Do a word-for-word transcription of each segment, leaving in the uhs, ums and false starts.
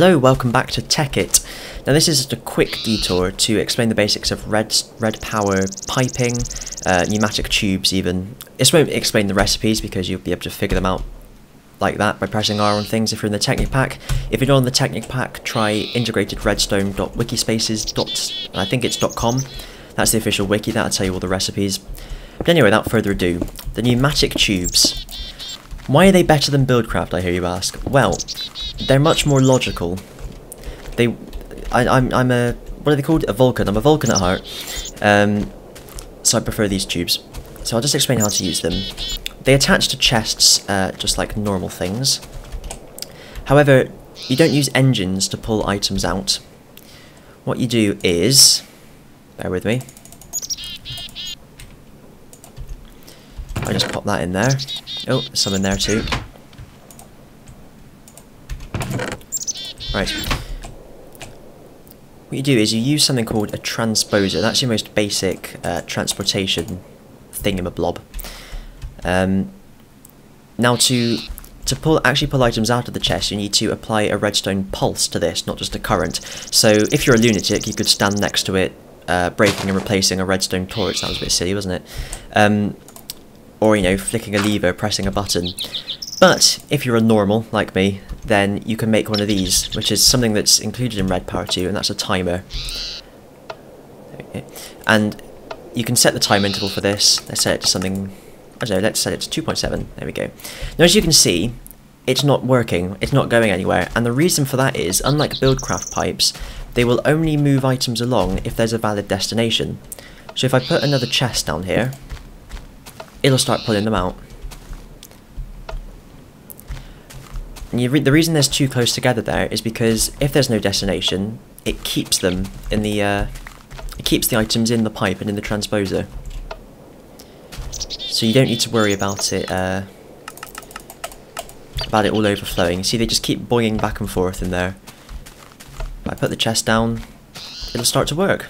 Hello, welcome back to Tekkit. Now this is just a quick detour to explain the basics of red, red power piping, uh, pneumatic tubes even. This won't explain the recipes because you'll be able to figure them out like that by pressing R on things if you're in the Technic Pack. If you're not on the Technic Pack, try integrated redstone dot wikispaces dot com, I think it's .com. That's the official wiki, that'll tell you all the recipes. But anyway, without further ado, the pneumatic tubes. Why are they better than Buildcraft, I hear you ask? Well, they're much more logical. They, I, I'm, I'm a, what are they called? A Vulcan. I'm a Vulcan at heart, um, so I prefer these tubes. So I'll just explain how to use them. They attach to chests, uh, just like normal things. However, you don't use engines to pull items out. What you do is, bear with me. I just pop that in there. Oh, some in there too. Right. What you do is you use something called a transposer. That's your most basic uh, transportation thingamabob. Um, now to to pull actually pull items out of the chest, you need to apply a redstone pulse to this, not just a current. So if you're a lunatic, you could stand next to it, uh, breaking and replacing a redstone torch. That was a bit silly, wasn't it? Um, or you know, flicking a lever, pressing a button. But if you're a normal, like me, then you can make one of these, which is something that's included in Red Power two, and that's a timer. Okay. And you can set the time interval for this. Let's set it to something, I don't know, let's set it to two point seven, there we go. Now as you can see, it's not working, it's not going anywhere, and the reason for that is, unlike Buildcraft pipes, they will only move items along if there's a valid destination. So if I put another chest down here, it'll start pulling them out. And you re the reason there's two close together there is because if there's no destination, it keeps them in the uh, it keeps the items in the pipe and in the transposer. So you don't need to worry about it uh, about it all overflowing. See, they just keep boinging back and forth in there. If I put the chest down, it'll start to work.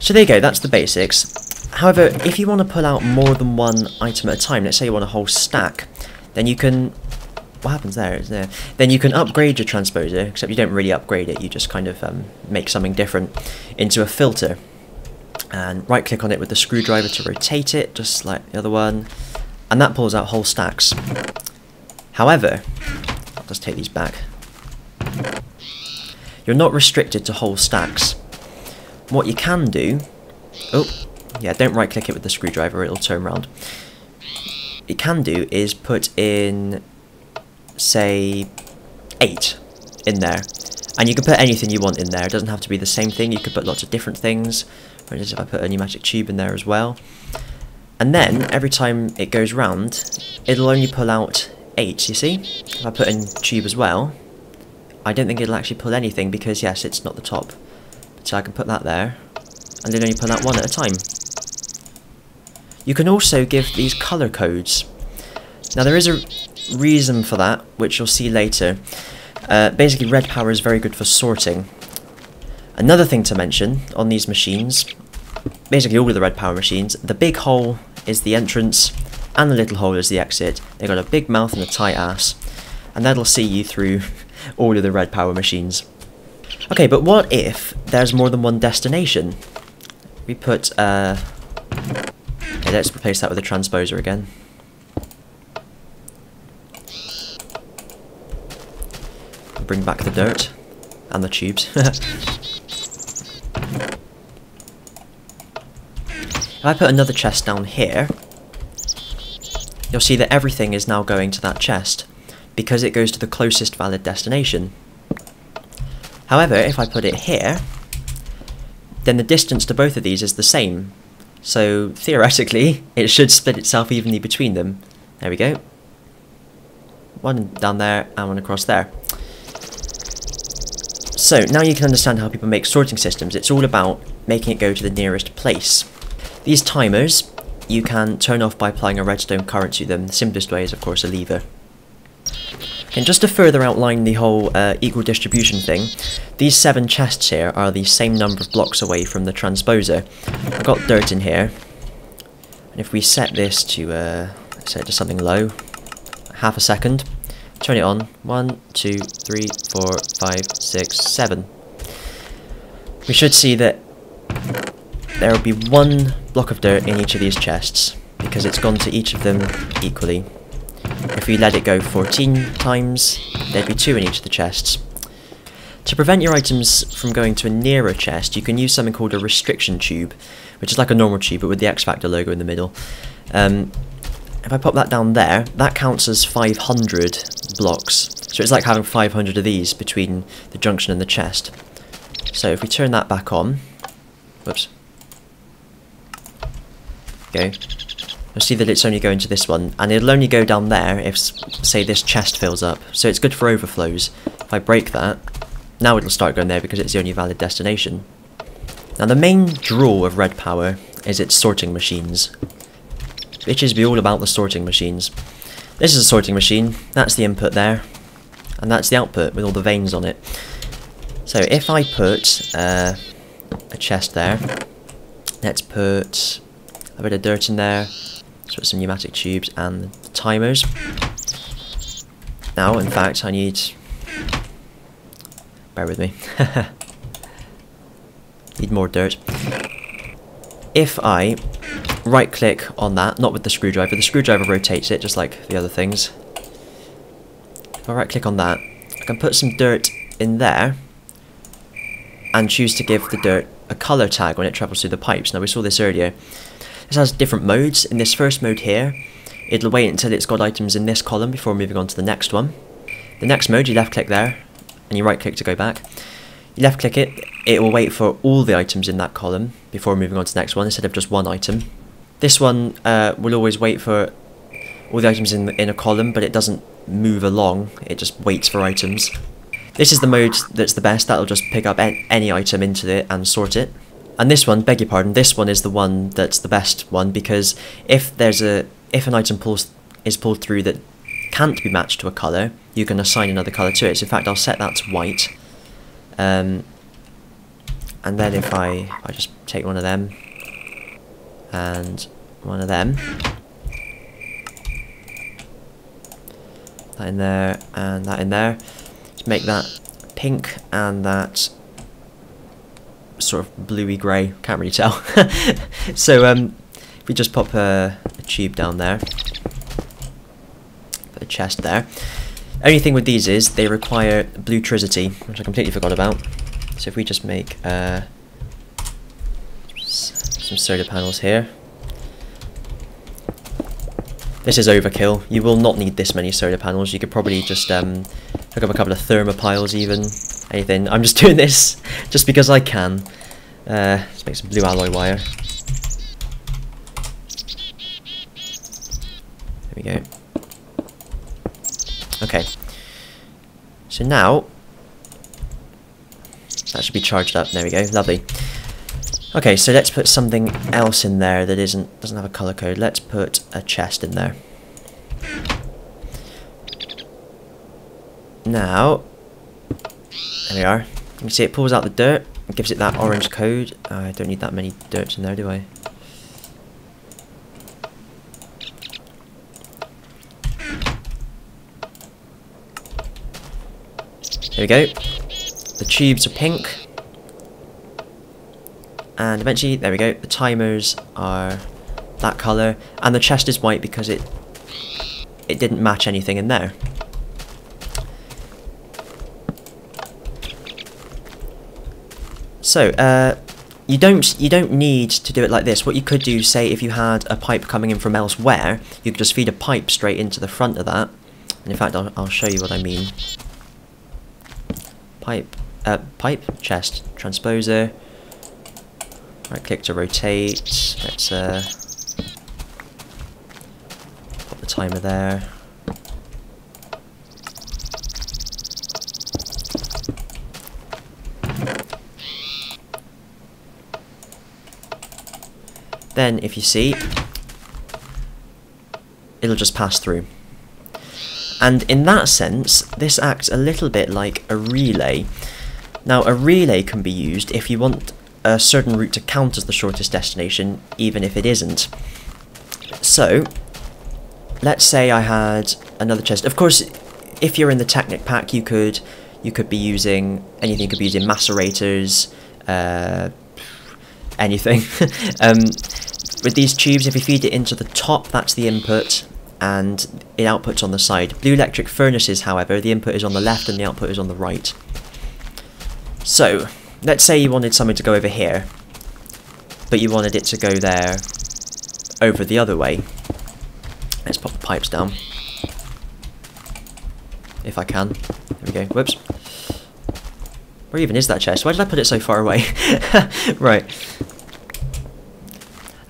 So there you go. That's the basics. However, if you want to pull out more than one item at a time, let's say you want a whole stack, then you can, what happens there, isn't there? Then you can upgrade your transposer, except you don't really upgrade it, you just kind of um, make something different into a filter. And right click on it with the screwdriver to rotate it, just like the other one, and that pulls out whole stacks. However, I'll just take these back. You're not restricted to whole stacks. What you can do, oh, yeah, don't right click it with the screwdriver, it'll turn around. What you can do is put in, say, eight in there. And you can put anything you want in there, it doesn't have to be the same thing, you could put lots of different things. For instance, if I put a pneumatic tube in there as well. And then, every time it goes round, it'll only pull out eight, you see? If I put in tube as well, I don't think it'll actually pull anything because, yes, it's not the top. So I can put that there, and it'll only pull out one at a time. You can also give these colour codes. Now there is a reason for that, which you'll see later. Uh, basically red power is very good for sorting. Another thing to mention on these machines, basically all of the red power machines, the big hole is the entrance and the little hole is the exit. They've got a big mouth and a tight ass, and that'll see you through all of the red power machines. Okay, but what if there's more than one destination? We put... Uh, Okay, let's replace that with a transposer again. Bring back the dirt and the tubes. If I put another chest down here, you'll see that everything is now going to that chest because it goes to the closest valid destination. However, if I put it here, then the distance to both of these is the same. So, theoretically, it should split itself evenly between them. There we go. One down there, and one across there. So, now you can understand how people make sorting systems. It's all about making it go to the nearest place. These timers, you can turn off by applying a redstone current to them. The simplest way is, of course, a lever. And just to further outline the whole uh, equal distribution thing, these seven chests here are the same number of blocks away from the transposer. I've got dirt in here, and if we set this to, uh, set it to something low, half a second, turn it on. One, two, three, four, five, six, seven. We should see that there will be one block of dirt in each of these chests, because it's gone to each of them equally. If we let it go fourteen times, there'd be two in each of the chests. To prevent your items from going to a nearer chest, you can use something called a restriction tube, which is like a normal tube, but with the X Factor logo in the middle. Um, if I pop that down there, that counts as five hundred blocks. So it's like having five hundred of these between the junction and the chest. So if we turn that back on, whoops. Okay. You'll see that it's only going to this one, and it'll only go down there if, say, this chest fills up. So it's good for overflows. If I break that, now it'll start going there because it's the only valid destination. Now the main draw of Red Power is its sorting machines. Bitches be all about the sorting machines. This is a sorting machine, that's the input there, and that's the output with all the veins on it. So if I put uh, a chest there, let's put a bit of dirt in there, let's put some pneumatic tubes and the timers. Now in fact I need... bear with me. Need more dirt. If I right click on that, not with the screwdriver, the screwdriver rotates it just like the other things. If I right click on that, I can put some dirt in there and choose to give the dirt a colour tag when it travels through the pipes. Now we saw this earlier. This has different modes. In this first mode here, it'll wait until it's got items in this column before moving on to the next one. The next mode, you left click there and you right click to go back. You left click it, it will wait for all the items in that column before moving on to the next one instead of just one item. This one uh, will always wait for all the items in, the, in a column, but it doesn't move along, it just waits for items. This is the mode that's the best, that'll just pick up any item into it and sort it. And this one, beg your pardon, this one is the one that's the best one, because if there's a if an item pulls, is pulled through that can't be matched to a colour, you can assign another colour to it. So in fact I'll set that to white. Um, and then if I, I just take one of them, and one of them, that in there, and that in there, to make that pink, and that sort of bluey grey, can't really tell. So um, if we just pop a, a tube down there, put a chest there. Only thing with these is they require blue tricity, which I completely forgot about. So if we just make uh, some solar panels here. This is overkill, you will not need this many solar panels, you could probably just um, hook up a couple of thermopiles even, anything. I'm just doing this just because I can. Uh, let's make some blue alloy wire. There we go. Okay, so now, that should be charged up, there we go, lovely. Okay, so let's put something else in there that isn't doesn't have a colour code. Let's put a chest in there. Now, there we are. You can see it pulls out the dirt and gives it that orange code. Oh, I don't need that many dirts in there, do I? There we go. The tubes are pink. And eventually, there we go, the timers are that colour, and the chest is white because it it didn't match anything in there. So uh, you don't you don't need to do it like this. What you could do, say, if you had a pipe coming in from elsewhere, you could just feed a pipe straight into the front of that. And in fact, I'll, I'll show you what I mean. Pipe, uh, pipe, chest, transposer. Right click to rotate, let's uh, pop the timer there. Then if you see, it'll just pass through. And in that sense, this acts a little bit like a relay. Now a relay can be used if you want a certain route to count as the shortest destination, even if it isn't. So, let's say I had another chest. Of course, if you're in the Technic Pack, you could you could be using anything. You could be using macerators, uh, anything. um, with these tubes, if you feed it into the top, that's the input, and it outputs on the side. Blue electric furnaces, however, the input is on the left and the output is on the right. So, let's say you wanted something to go over here, but you wanted it to go there over the other way. Let's pop the pipes down. If I can. There we go. Whoops. Where even is that chest? Why did I put it so far away? Right.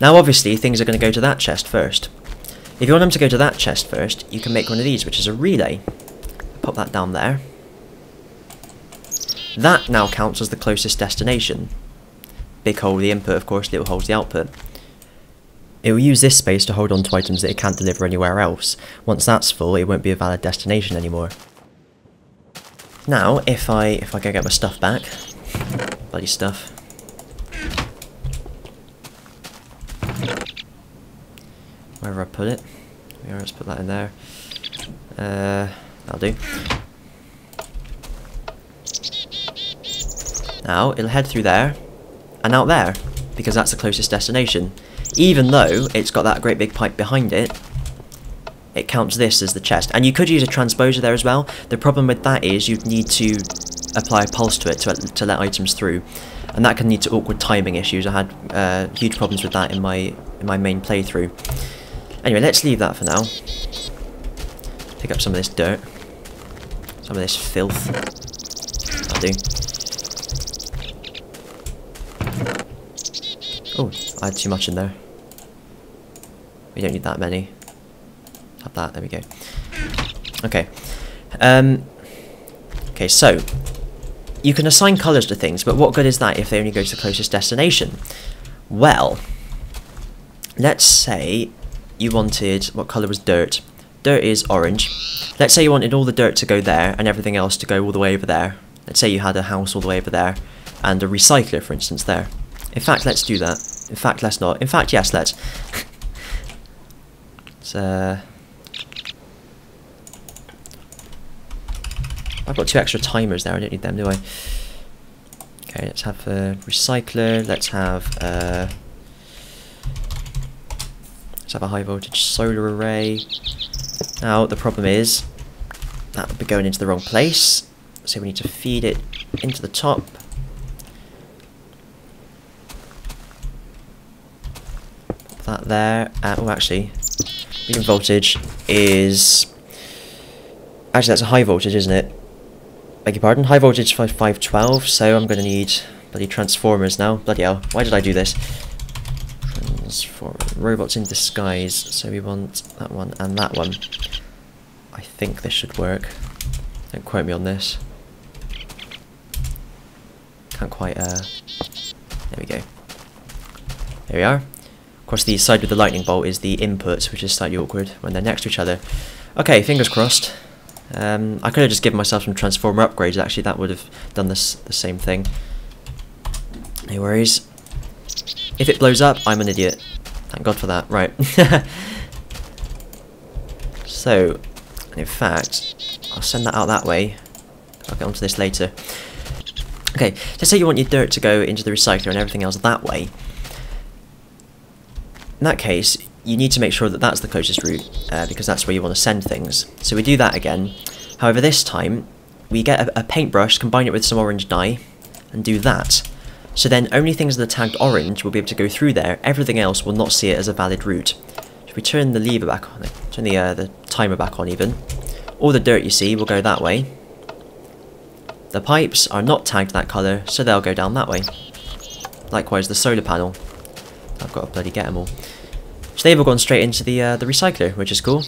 Now obviously things are going to go to that chest first. If you want them to go to that chest first, you can make one of these, which is a relay. Pop that down there. That now counts as the closest destination. Big hole the input, of course, little hole's the output. It will use this space to hold on to items that it can't deliver anywhere else. Once that's full, it won't be a valid destination anymore. Now, if I if I go get my stuff back, bloody stuff. Wherever I put it, let's put that in there. Uh, that'll do. Now it'll head through there and out there because that's the closest destination. Even though it's got that great big pipe behind it, it counts this as the chest. And you could use a transposer there as well. The problem with that is you'd need to apply a pulse to it to, to let items through. And that can lead to awkward timing issues. I had uh, huge problems with that in my, in my main playthrough. Anyway, let's leave that for now. Pick up some of this dirt. Some of this filth. That'll do. Oh, I had too much in there. We don't need that many. Have that, there we go. Okay. Um, okay, so, you can assign colours to things, but what good is that if they only go to the closest destination? Well, let's say you wanted, what colour was dirt? Dirt is orange. Let's say you wanted all the dirt to go there and everything else to go all the way over there. Let's say you had a house all the way over there and a recycler, for instance, there. In fact, let's do that. In fact, let's not. In fact, yes, let's. It's, uh, I've got two extra timers there, I don't need them, do I? Okay, let's have a recycler, let's have uh, let's have a high voltage solar array. Now, the problem is, that would be going into the wrong place, so we need to feed it into the top. That there, uh, oh actually, medium voltage is, actually that's a high voltage, isn't it? Beg your pardon, high voltage is five twelve, so I'm going to need bloody transformers now, bloody hell, why did I do this? Transform robots in disguise, so we want that one and that one. I think this should work, don't quote me on this. Can't quite, uh, there we go, there we are. Of course, the side with the lightning bolt is the inputs, which is slightly awkward when they're next to each other. Okay, fingers crossed. Um, I could have just given myself some transformer upgrades, actually. That would have done this, the same thing. No worries. If it blows up, I'm an idiot. Thank God for that. Right. So, in fact, I'll send that out that way. I'll get onto this later. Okay, let's say you want your dirt to go into the recycler and everything else that way. In that case, you need to make sure that that's the closest route, uh, because that's where you want to send things. So we do that again. However, this time, we get a, a paintbrush, combine it with some orange dye, and do that. So then only things that are tagged orange will be able to go through there, everything else will not see it as a valid route. If we turn the lever back on, turn the, uh, the timer back on even, all the dirt you see will go that way. The pipes are not tagged that colour, so they'll go down that way. Likewise, the solar panel. I've got to bloody get them all. So they've all gone straight into the uh, the recycler, which is cool.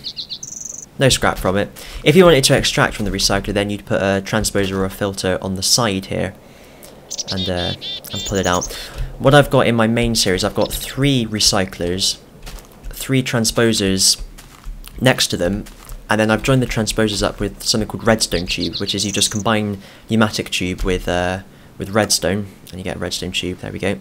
No scrap from it. If you wanted to extract from the recycler, then you'd put a transposer or a filter on the side here, and uh, and pull it out. What I've got in my main series, I've got three recyclers, three transposers next to them, and then I've joined the transposers up with something called redstone tube, which is you just combine pneumatic tube with uh, with redstone, and you get a redstone tube. There we go.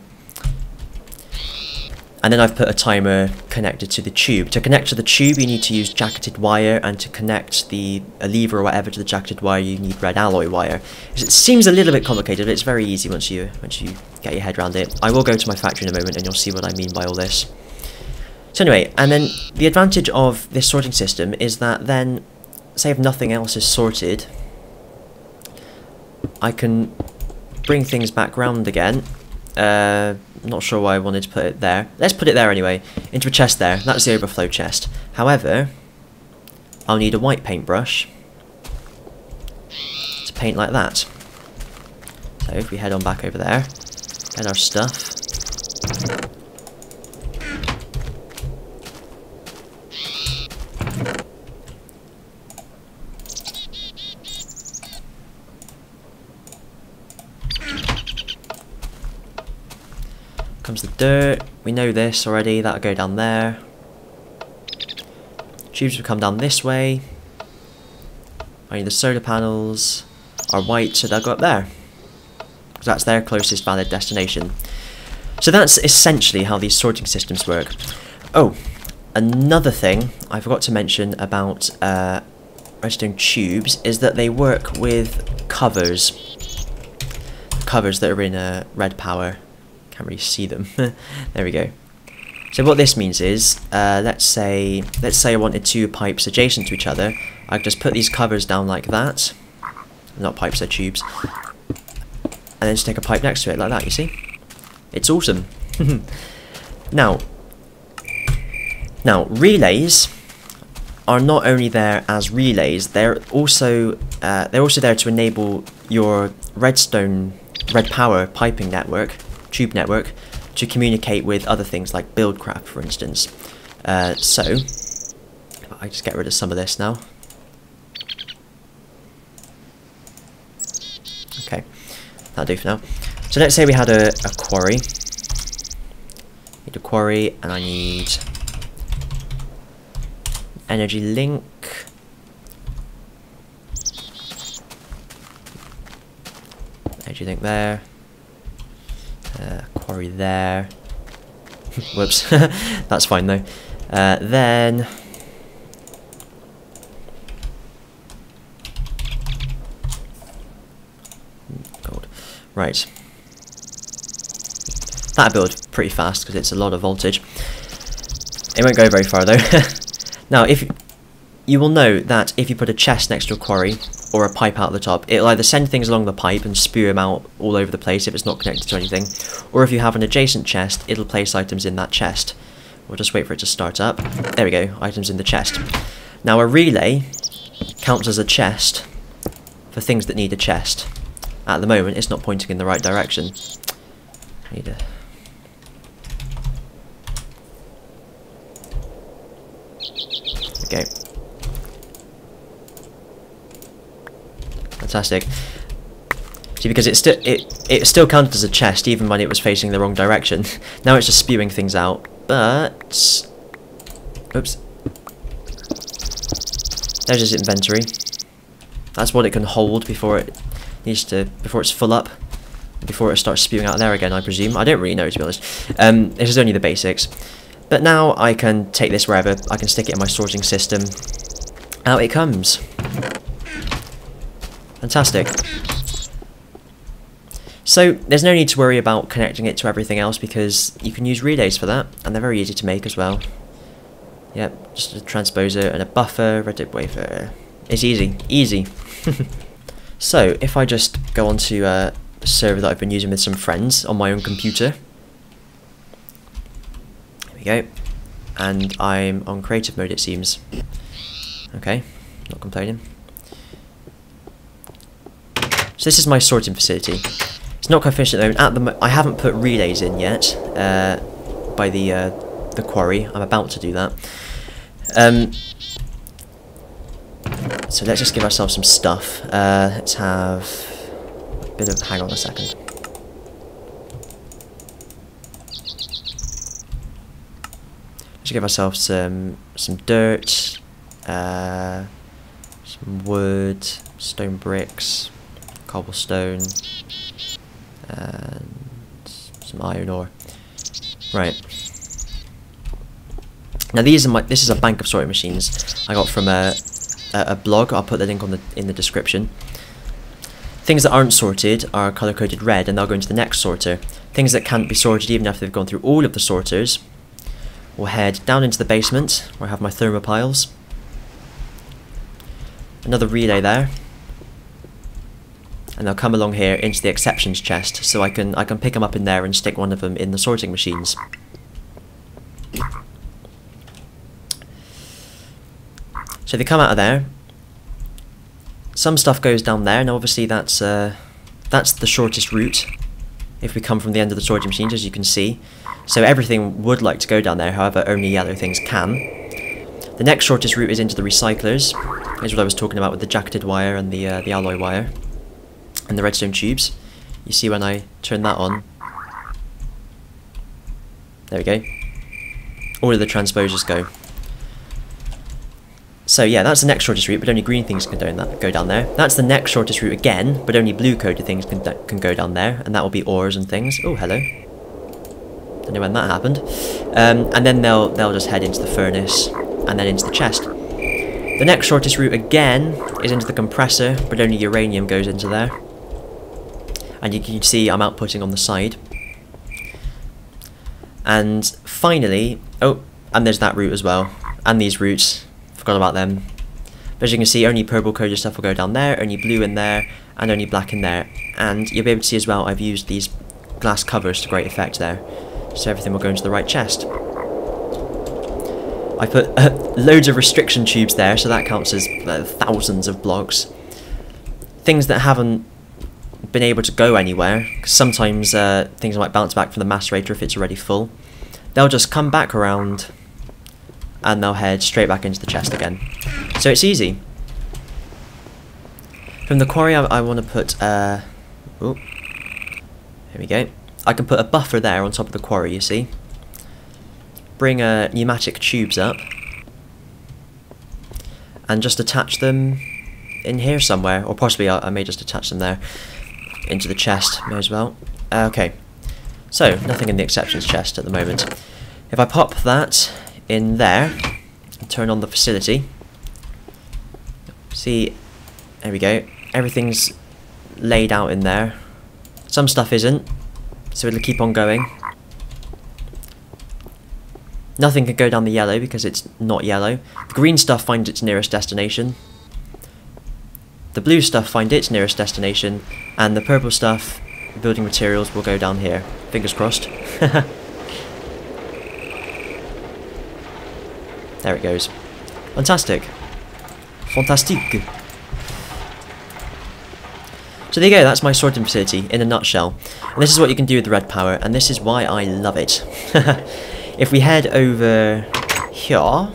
And then I've put a timer connected to the tube. To connect to the tube, you need to use jacketed wire, and to connect the a lever or whatever to the jacketed wire, you need red alloy wire. It seems a little bit complicated, but it's very easy once you once you get your head around it. I will go to my factory in a moment, and you'll see what I mean by all this. So anyway, and then the advantage of this sorting system is that then, say if nothing else is sorted, I can bring things back round again. Uh, not sure why I wanted to put it there. Let's put it there anyway, into a chest there. That's the overflow chest. However, I'll need a white paintbrush to paint like that. So if we head on back over there, get our stuff. Comes the dirt, we know this already, that'll go down there. Tubes will come down this way. I need the solar panels are white, so they'll go up there, because that's their closest valid destination. So that's essentially how these sorting systems work. Oh, another thing I forgot to mention about uh, redstone tubes is that they work with covers. Covers that are in uh, Red Power. Can't really see them. There we go. So what this means is, uh, let's say, let's say I wanted two pipes adjacent to each other. I just put these covers down like that. Not pipes, they're tubes. And then just take a pipe next to it like that. You see, it's awesome. now, now relays are not only there as relays; they're also uh, they're also there to enable your redstone red power piping network. Tube network to communicate with other things like Buildcraft, for instance. Uh, so I just get rid of some of this now. Okay, that'll do for now. So let's say we had a, a quarry. Need a quarry, and I need energy link. Energy link there. Uh, quarry there. Whoops. That's fine though. Uh, then gold. Right. That build pretty fast because it's a lot of voltage. It won't go very far though. Now, if you will know that if you put a chest next to a quarry or a pipe out the top, it'll either send things along the pipe and spew them out all over the place if it's not connected to anything, or if you have an adjacent chest, it'll place items in that chest. We'll just wait for it to start up. There we go, items in the chest. Now a relay counts as a chest for things that need a chest. At the moment, it's not pointing in the right direction. Need a okay. Fantastic. See, because it still it it still counted as a chest even when it was facing the wrong direction. Now it's just spewing things out. But oops. There's its inventory. That's what it can hold before it needs to before it's full up. Before it starts spewing out there again, I presume. I don't really know, to be honest. Um this is only the basics. But now I can take this wherever, I can stick it in my sorting system. Out it comes. Fantastic. So there's no need to worry about connecting it to everything else because you can use relays for that, and they're very easy to make as well. Yep, just a transposer and a buffer, redstone wafer. It's easy, easy. So if I just go onto a server that I've been using with some friends on my own computer, there we go, and I'm on creative mode it seems. Okay, not complaining. So this is my sorting facility. It's not quite finished at the moment. At the mo I haven't put relays in yet uh, by the uh, the quarry. I'm about to do that. Um, so let's just give ourselves some stuff. Uh, let's have a bit of. Hang on a second. Let's give ourselves some some dirt, uh, some wood, stone bricks. Cobblestone and some iron ore. Right. Now these are my, this is a bank of sorting machines I got from a, a, a blog. I'll put the link on the, in the description. Things that aren't sorted are color coded red and they'll go into the next sorter. Things that can't be sorted even after they've gone through all of the sorters will head down into the basement where I have my thermopiles. Another relay there. And they'll come along here into the exceptions chest, so I can I can pick them up in there and stick one of them in the sorting machines. So they come out of there. Some stuff goes down there. Now obviously that's uh, that's the shortest route if we come from the end of the sorting machines, as you can see. So everything would like to go down there, however only yellow things can. The next shortest route is into the recyclers. Here's what I was talking about with the jacketed wire and the uh, the alloy wire. And the redstone tubes. You see when I turn that on. There we go. All of the transposers go. So yeah, that's the next shortest route, but only green things can go down there. That's the next shortest route again, but only blue coded things can, can go down there. And that will be ores and things. Oh, hello. Don't know when that happened. Um, and then they'll, they'll just head into the furnace and then into the chest. The next shortest route again is into the compressor, but only uranium goes into there. And you can see I'm outputting on the side. And finally, oh, and there's that route as well. And these routes, forgot about them. But as you can see, only purple coded stuff will go down there, only blue in there, and only black in there. And you'll be able to see as well, I've used these glass covers to great effect there. So everything will go into the right chest. I put uh, loads of restriction tubes there, so that counts as uh, thousands of blocks. Things that haven't been able to go anywhere, because sometimes uh, things might bounce back from the macerator if it's already full. They'll just come back around, and they'll head straight back into the chest again. So it's easy. From the quarry, I, I want to put... Uh, oh, here we go. I can put a buffer there on top of the quarry, you see. Bring uh, pneumatic tubes up and just attach them in here somewhere, or possibly I, I may just attach them there into the chest, may as well. Uh, okay, so nothing in the exceptions chest at the moment. If I pop that in there and turn on the facility, see, there we go, everything's laid out in there. Some stuff isn't, so it'll keep on going. Nothing can go down the yellow because it's not yellow. The green stuff finds its nearest destination. The blue stuff finds its nearest destination. And the purple stuff, building materials, will go down here. Fingers crossed. There it goes. Fantastic. Fantastique. So there you go, that's my sorting facility in a nutshell. And this is what you can do with the red power, and this is why I love it. If we head over here,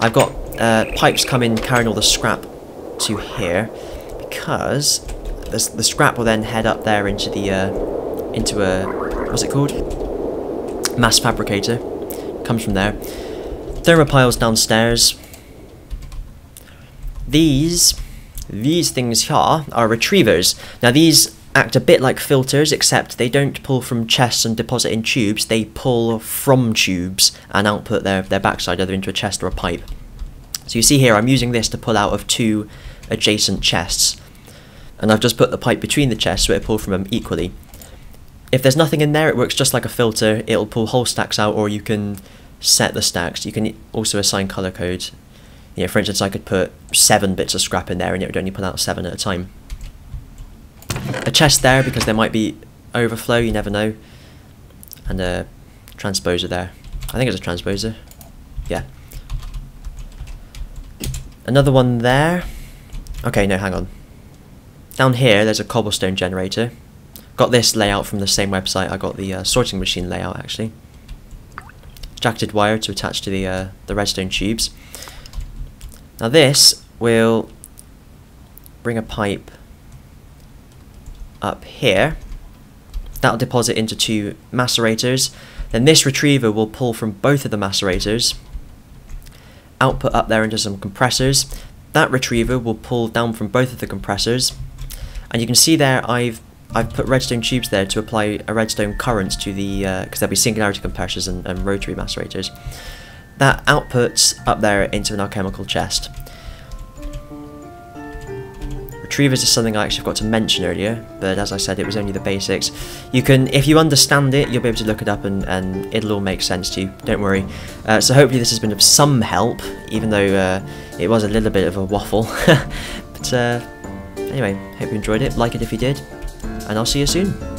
I've got uh, pipes coming carrying all the scrap to here, because this, the scrap will then head up there into the uh, into a, what's it called? Mass fabricator. Comes from there. Thermopiles downstairs. These these things here are retrievers. Now these act a bit like filters, except they don't pull from chests and deposit in tubes, they pull from tubes and output their, their backside either into a chest or a pipe. So you see here, I'm using this to pull out of two adjacent chests. And I've just put the pipe between the chests so it'll pull from them equally. If there's nothing in there, it works just like a filter, it'll pull whole stacks out, or you can set the stacks. You can also assign colour codes. You know, for instance, I could put seven bits of scrap in there and it would only pull out seven at a time. A chest there because there might be overflow, you never know. And a transposer there. I think it's a transposer. Yeah. Another one there. Okay, no, hang on. Down here there's a cobblestone generator. Got this layout from the same website I got the uh, sorting machine layout actually. Jacketed wire to attach to the uh, the redstone tubes. Now this will bring a pipe up here, that'll deposit into two macerators, then this retriever will pull from both of the macerators, output up there into some compressors, that retriever will pull down from both of the compressors, and you can see there I've I've put redstone tubes there to apply a redstone current to the, because uh, there'll be singularity compressors and, and rotary macerators. That outputs up there into an alchemical chest. Retrievers is something I actually forgot to mention earlier, but as I said, it was only the basics. You can, if you understand it, you'll be able to look it up and, and it'll all make sense to you, don't worry. Uh, so hopefully this has been of some help, even though uh, it was a little bit of a waffle. But uh, anyway, hope you enjoyed it, like it if you did, and I'll see you soon.